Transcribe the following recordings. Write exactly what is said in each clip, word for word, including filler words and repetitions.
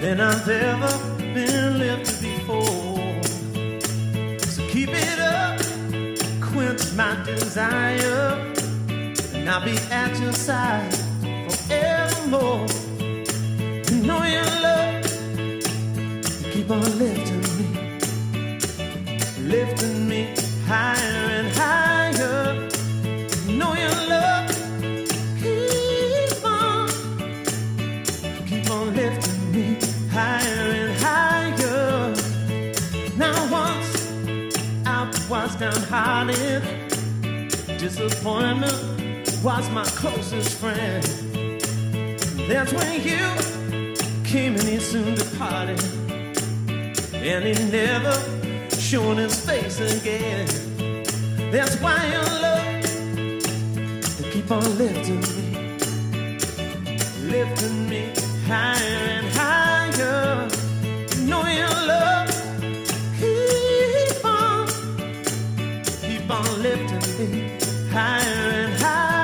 than I've ever been lifted before. So keep it up, quench my desire, and I'll be at your side forevermore. You know your love, you keep on lifting me, lifting me higher and higher. You know your love, keep on, keep on lifting me higher and higher. Now once I was downhearted, disappointment was my closest friend. That's when you came and he soon departed, and he never shone his face again. That's why your love, you keep on lifting me, lifting me higher and higher. You know your love, keep on, keep on lifting me higher and higher.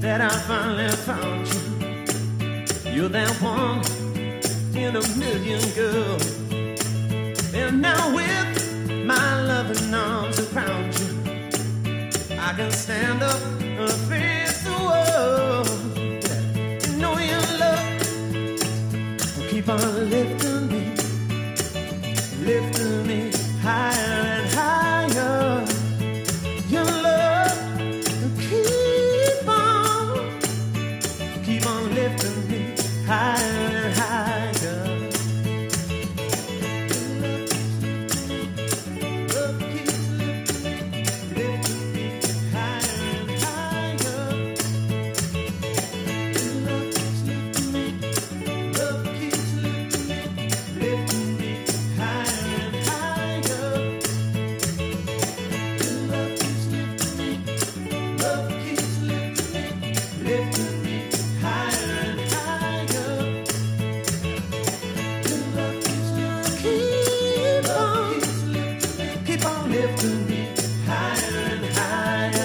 That I finally found you. You're that one in a million, girl. And now with my loving arms around you, I can stand up and face the world. You know your love will keep on lifting me, lifting me higher and higher. Your love will keep lifting me higher and higher. Love keeps lifting me, lifting me higher and higher. Love keeps lifting me, love keeps lifting me, lifting me higher and higher. Love keeps lifting me, love keeps lifting me, lifting me. Lifting me higher and higher.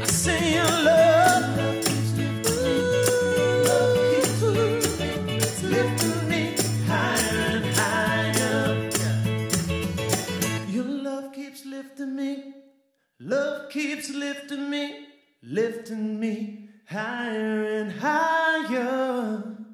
I say your love, love keeps lifting me, love keeps lifting me, lifting me higher and higher. Your love keeps lifting me, love keeps lifting me, lifting me higher and higher.